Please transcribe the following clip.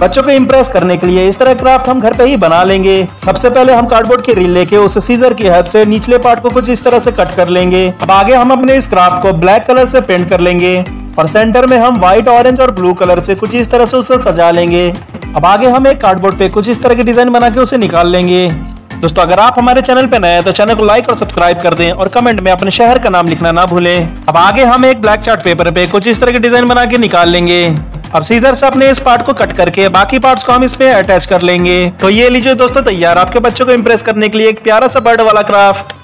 बच्चों को इम्प्रेस करने के लिए इस तरह क्राफ्ट हम घर पे ही बना लेंगे। सबसे पहले हम कार्डबोर्ड की रील लेके उस सीजर की हेल्प से निचले पार्ट को कुछ इस तरह से कट कर लेंगे। अब आगे हम अपने इस क्राफ्ट को ब्लैक कलर से पेंट कर लेंगे और सेंटर में हम व्हाइट, ऑरेंज और ब्लू कलर से कुछ इस तरह से उसे सजा लेंगे। अब आगे हम एक कार्डबोर्ड पे कुछ इस तरह की डिजाइन बना के उसे निकाल लेंगे। दोस्तों, अगर आप हमारे चैनल पे नए हैं तो चैनल को लाइक और सब्सक्राइब कर दें और कमेंट में अपने शहर का नाम लिखना ना भूलें। अब आगे हम एक ब्लैक चार्ट पेपर पे कुछ इस तरह की डिजाइन बना के निकाल लेंगे। अब सीजर से अपने इस पार्ट को कट करके बाकी पार्ट्स को हम इसमें अटैच कर लेंगे। तो ये लीजिए दोस्तों, तैयार आपके बच्चों को इम्प्रेस करने के लिए एक प्यारा सा बर्ड वाला क्राफ्ट।